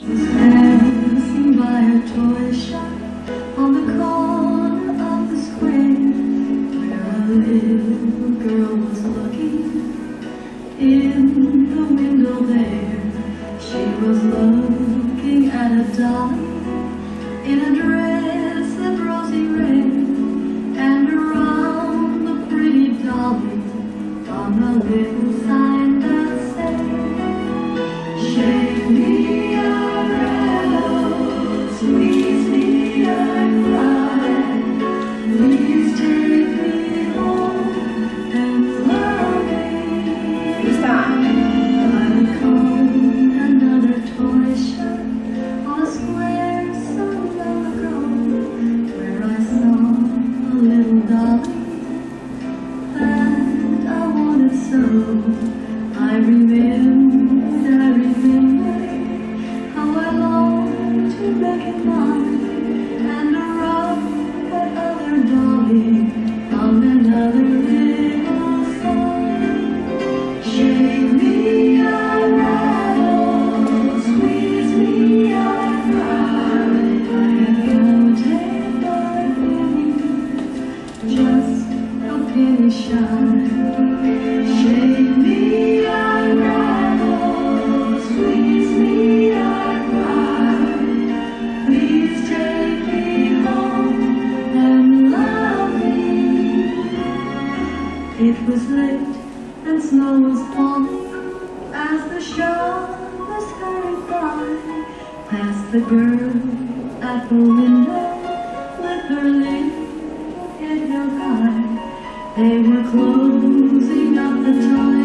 Dancing by her toy shop on the corner of the square, where a little girl was looking in the window there. She was looking at a doll in a dress of rosy red, and around the pretty dolly on the little sign that said, "Shake me around. Squeeze me, I cry. Please take me home and love me." I'll come another toy shop on a square so long ago, where I saw a little dolly that I wanted so. I remember how I longed to make it mine, and around that other dolly on another little sign. Shake me, I rattle, squeeze me, I cry. I don't take my penny, just a penny shy. Shake me, I rattle, squeeze me, I cry. Please take me home and love me. It was late and snow was falling as the shoppers hurried by, past the girl at the window with her little yellow eye. They were closing up the time.